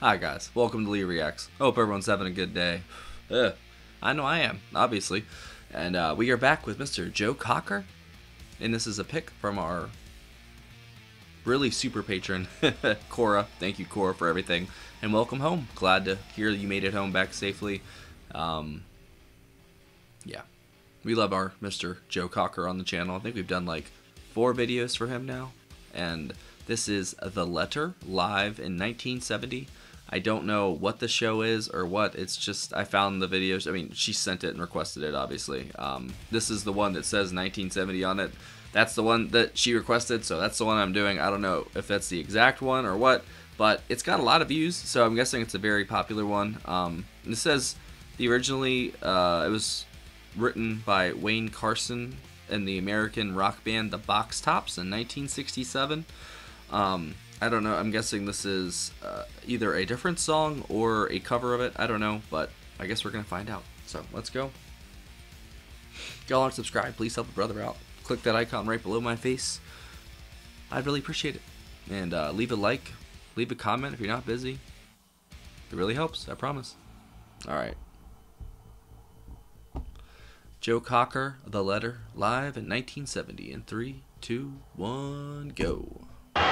Hi guys, welcome to Lee Reacts. Hope everyone's having a good day. I know I am, obviously. And we are back with Mr. Joe Cocker. And this is a pick from our really super patron, Cora. Thank you, Cora, for everything. And welcome home. Glad to hear you made it home back safely. Yeah. We love our Mr. Joe Cocker on the channel. I think we've done like 4 videos for him now. And this is The Letter, live in 1970. I don't know what the show is or what. It's just I found the videos. I mean, she sent it and requested it, obviously. This is the one that says 1970 on it. That's the one that she requested, so that's the one I'm doing. I don't know if that's the exact one or what, but it's got a lot of views, so I'm guessing it's a very popular one. It says the originally it was written by Wayne Carson and the American rock band The Box Tops in 1967. I don't know, I'm guessing this is either a different song or a cover of it, I don't know, but I guess we're going to find out. So, let's go. Y'all aren't subscribed, please help a brother out. Click that icon right below my face. I'd really appreciate it. And leave a like, leave a comment if you're not busy. It really helps, I promise. Alright. Joe Cocker, The Letter, live in 1970. In 3, 2, 1, go. And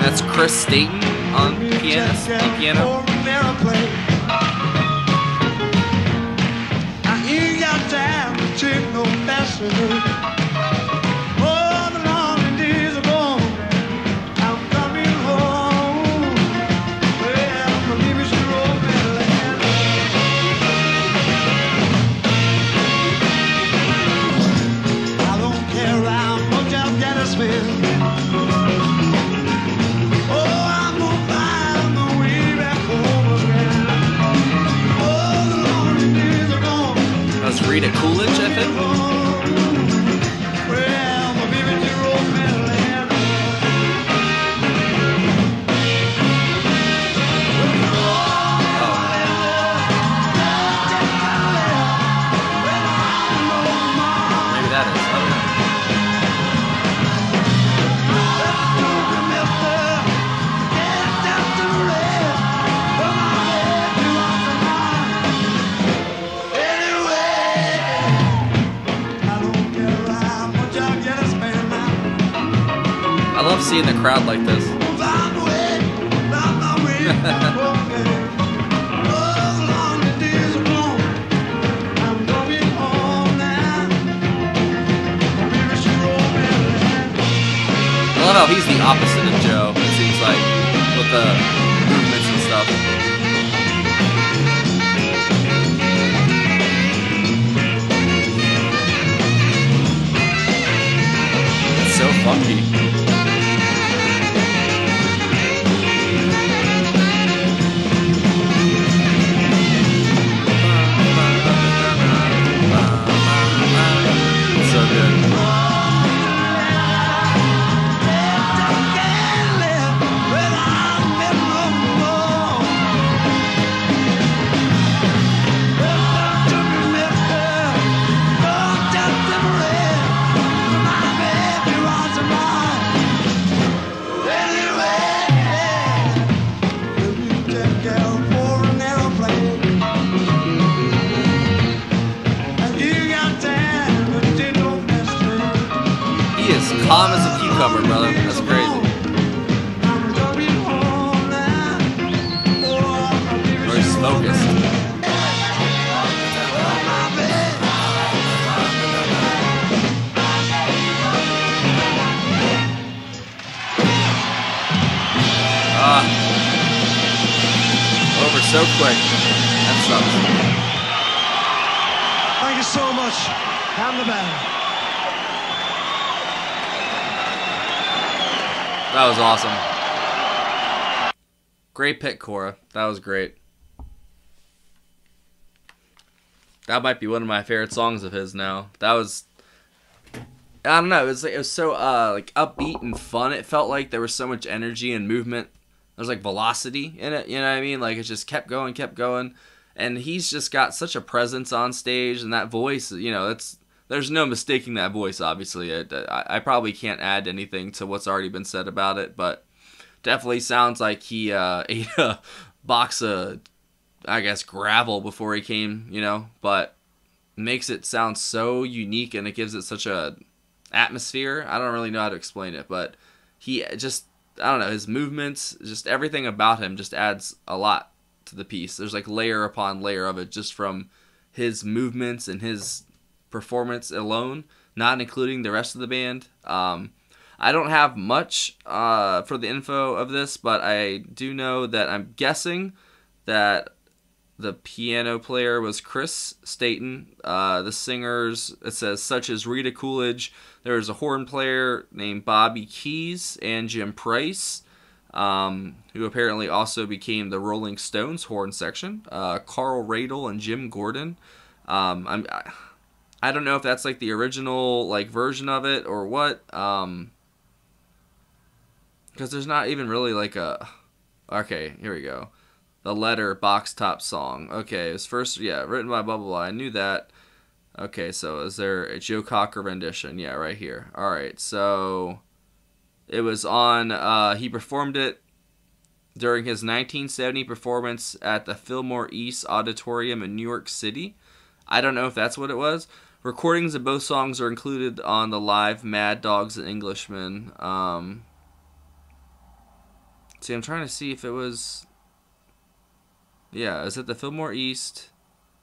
that's Chris Stainton on piano. That's Rita Coolidge, I think. Seeing the crowd like this. I love how he's the opposite of Joe, it seems like, with the movements and stuff. Calm as a cucumber, brother. That's crazy. Very smokist. Over so quick. That sucks. Thank you so much. I'm the man. That was awesome. Great pick, Cora. That was great. That might be one of my favorite songs of his now. That was, I don't know, it was so like upbeat and fun. It felt like there was so much energy and movement. There's like velocity in it, you know what I mean? Like it just kept going, and he's just got such a presence on stage, and that voice, you know, that's, there's no mistaking that voice. Obviously, I probably can't add anything to what's already been said about it, but definitely sounds like he ate a box of, I guess, gravel before he came, you know, but makes it sound so unique, and it gives it such a atmosphere. I don't really know how to explain it, but he just, I don't know, his movements, just everything about him just adds a lot to the piece. There's like layer upon layer of it just from his movements and his performance alone, not including the rest of the band. I don't have much for the info of this, but I do know that I'm guessing that the piano player was Chris Stainton. The singers, it says, such as Rita Coolidge. There was a horn player named Bobby Keys and Jim Price, who apparently also became the Rolling Stones horn section. Carl Radle and Jim Gordon. I don't know if that's like the original like version of it or what, because there's not even really like a. Okay, here we go. The Letter, Box Top song. Okay, it was first, yeah, written by blah, blah, blah. I knew that. Okay, so is there a Joe Cocker rendition? Yeah, right here. All right, so it was on, he performed it during his 1970 performance at the Fillmore East Auditorium in New York City. I don't know if that's what it was. Recordings of both songs are included on the live Mad Dogs and Englishmen. See, I'm trying to see if it was... Yeah, it was at the Fillmore East,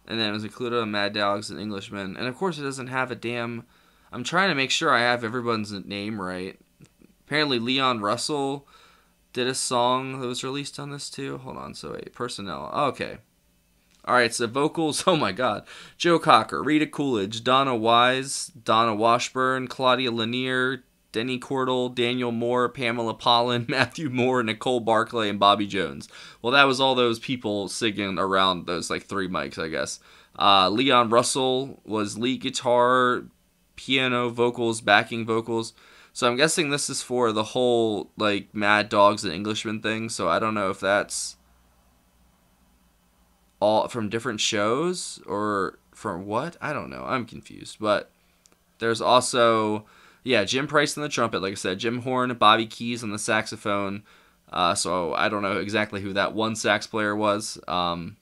and then it was included on Mad Dogs and Englishmen. And of course, it doesn't have a damn... I'm trying to make sure I have everyone's name right. Apparently, Leon Russell did a song that was released on this too. Hold on, so wait, personnel. Oh, okay. All right, so vocals, oh my God. Joe Cocker, Rita Coolidge, Donna Wise, Donna Washburn, Claudia Lanier, Denny Cordell, Daniel Moore, Pamela Pollan, Matthew Moore, Nicole Barclay, and Bobby Jones. Well, that was all those people singing around those like three mics, I guess. Leon Russell was lead guitar, piano, vocals, backing vocals. So I'm guessing this is for the whole like Mad Dogs and Englishmen thing. So I don't know if that's all from different shows or from what. I don't know. I'm confused. But there's also... Yeah, Jim Price on the trumpet, like I said, Jim Horn, Bobby Keys on the saxophone. So I don't know exactly who that one sax player was. Don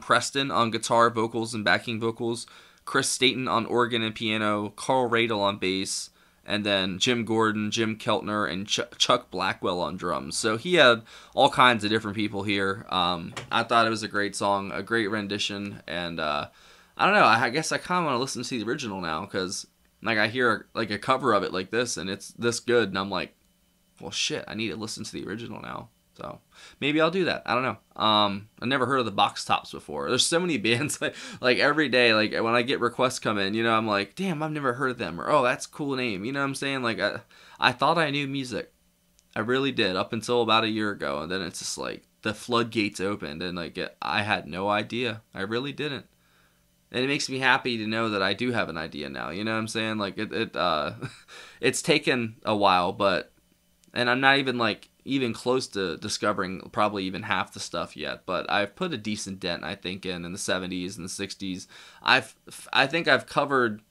Preston on guitar, vocals, and backing vocals. Chris Stainton on organ and piano. Carl Radle on bass. And then Jim Gordon, Jim Keltner, and Chuck Blackwell on drums. So he had all kinds of different people here. I thought it was a great song, a great rendition. And I don't know, I guess I kind of want to listen to the original now because... Like, I hear, like, a cover of it like this, and it's this good, and I'm like, well, shit, I need to listen to the original now. So, maybe I'll do that. I don't know. I've never heard of the Box Tops before. There's so many bands, like every day, like, when I get requests come in, you know, I'm like, damn, I've never heard of them, or, oh, that's a cool name. You know what I'm saying? Like, I thought I knew music. I really did, up until about a year ago, and then it's just, like, the floodgates opened, and, like, I had no idea. I really didn't. And it makes me happy to know that I do have an idea now. You know what I'm saying? Like, it's taken a while, but... And I'm not even, like, even close to discovering probably even half the stuff yet. But I've put a decent dent, I think, in the 70s and the 60s. I think I've covered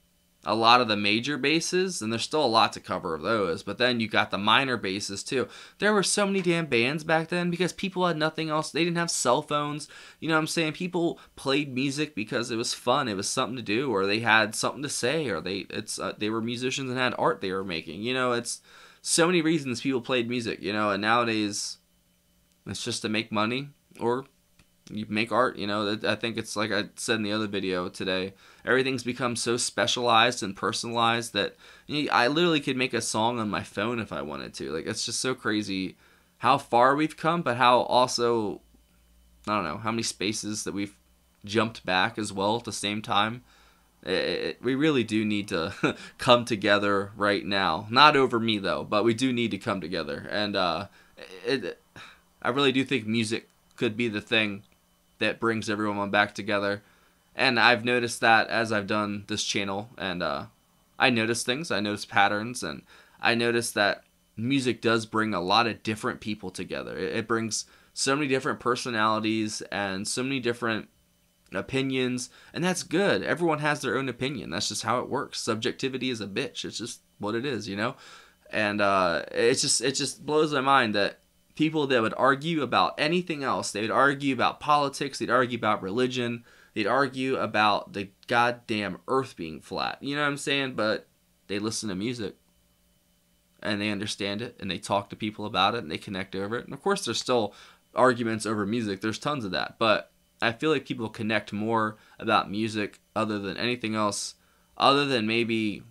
a lot of the major bases, and there's still a lot to cover of those. But then you got the minor bases, too. There were so many damn bands back then because people had nothing else. They didn't have cell phones. You know what I'm saying? People played music because it was fun. It was something to do, or they had something to say, or they were musicians and had art they were making. You know, it's so many reasons people played music, you know, and nowadays it's just to make money or... You make art, you know, I think it's like I said in the other video today, everything's become so specialized and personalized that I literally could make a song on my phone if I wanted to. Like, it's just so crazy how far we've come, but how also, I don't know, how many spaces that we've jumped back as well at the same time. We really do need to come together right now. Not over me, though, but we do need to come together. And I really do think music could be the thing that brings everyone back together. And I've noticed that as I've done this channel, and I notice things, I notice patterns, and I notice that music does bring a lot of different people together. It brings so many different personalities and so many different opinions, and that's good. Everyone has their own opinion. That's just how it works. Subjectivity is a bitch. It's just what it is, you know? And it just blows my mind that people that would argue about anything else, they would argue about politics, they'd argue about religion, they'd argue about the goddamn earth being flat. You know what I'm saying? But they listen to music, and they understand it, and they talk to people about it, and they connect over it. And of course, there's still arguments over music. There's tons of that. But I feel like people connect more about music other than anything else, other than maybe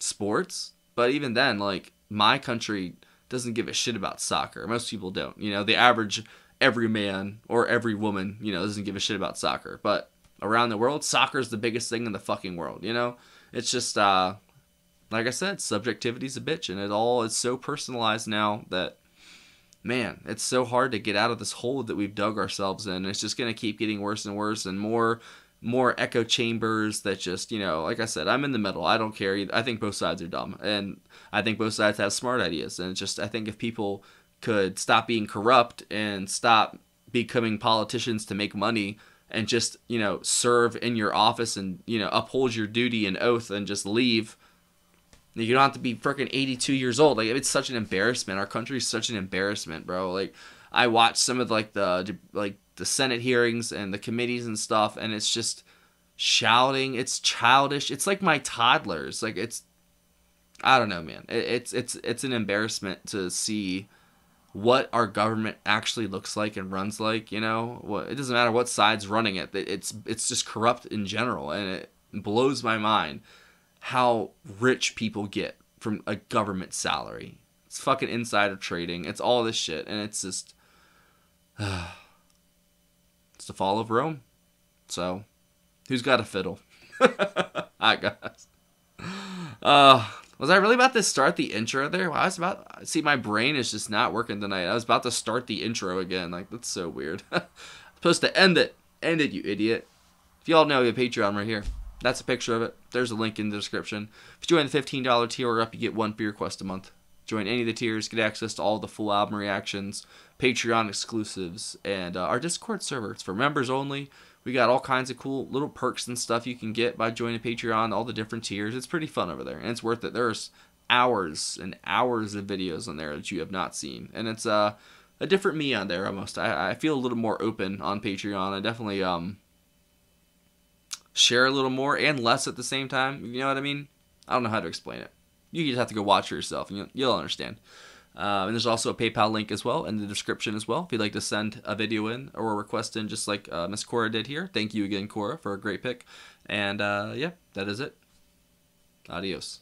sports. But even then, like, my country doesn't give a shit about soccer. Most people don't. You know, the average every man or every woman, you know, doesn't give a shit about soccer. But around the world, soccer is the biggest thing in the fucking world, you know? It's just, like I said, subjectivity's a bitch, and it all is so personalized now that, man, it's so hard to get out of this hole that we've dug ourselves in. It's just going to keep getting worse and worse, and more echo chambers that just, you know, like I said, I'm in the middle. I don't care either. I think both sides are dumb, and I think both sides have smart ideas. And it's just, I think if people could stop being corrupt and stop becoming politicians to make money and just, you know, serve in your office and, you know, uphold your duty and oath and just leave, you don't have to be freaking 82 years old. Like, it's such an embarrassment. Our country's such an embarrassment, bro. Like, I watched some of the Senate hearings and the committees and stuff, and it's just shouting. It's childish. It's like my toddlers. Like, it's, I don't know, man. It's an embarrassment to see what our government actually looks like and runs like. You know, what, it doesn't matter what side's running it. It's just corrupt in general, and it blows my mind how rich people get from a government salary. It's fucking insider trading. It's all this shit, and it's just, it's the fall of Rome. So, who's got a fiddle? I guess. Was I really about to start the intro there? Well, I was about, see, my brain is just not working tonight. I was about to start the intro again. Like, that's so weird. I'm supposed to end it. End it, you idiot. If y'all know, we have Patreon right here. That's a picture of it. There's a link in the description. If you join the $15 tier or up, you get one beer request a month. Join any of the tiers, get access to all the full album reactions, Patreon exclusives, and our Discord server. It's for members only. We got all kinds of cool little perks and stuff you can get by joining Patreon, all the different tiers. It's pretty fun over there, and it's worth it. There's hours and hours of videos on there that you have not seen, and it's a different me on there almost. I feel a little more open on Patreon. I definitely share a little more and less at the same time. You know what I mean? I don't know how to explain it. You just have to go watch it yourself, and you'll understand. And there's also a PayPal link as well in the description as well if you'd like to send a video in or a request in, just like Miss Cora did here. Thank you again, Cora, for a great pick. And yeah, that is it. Adios.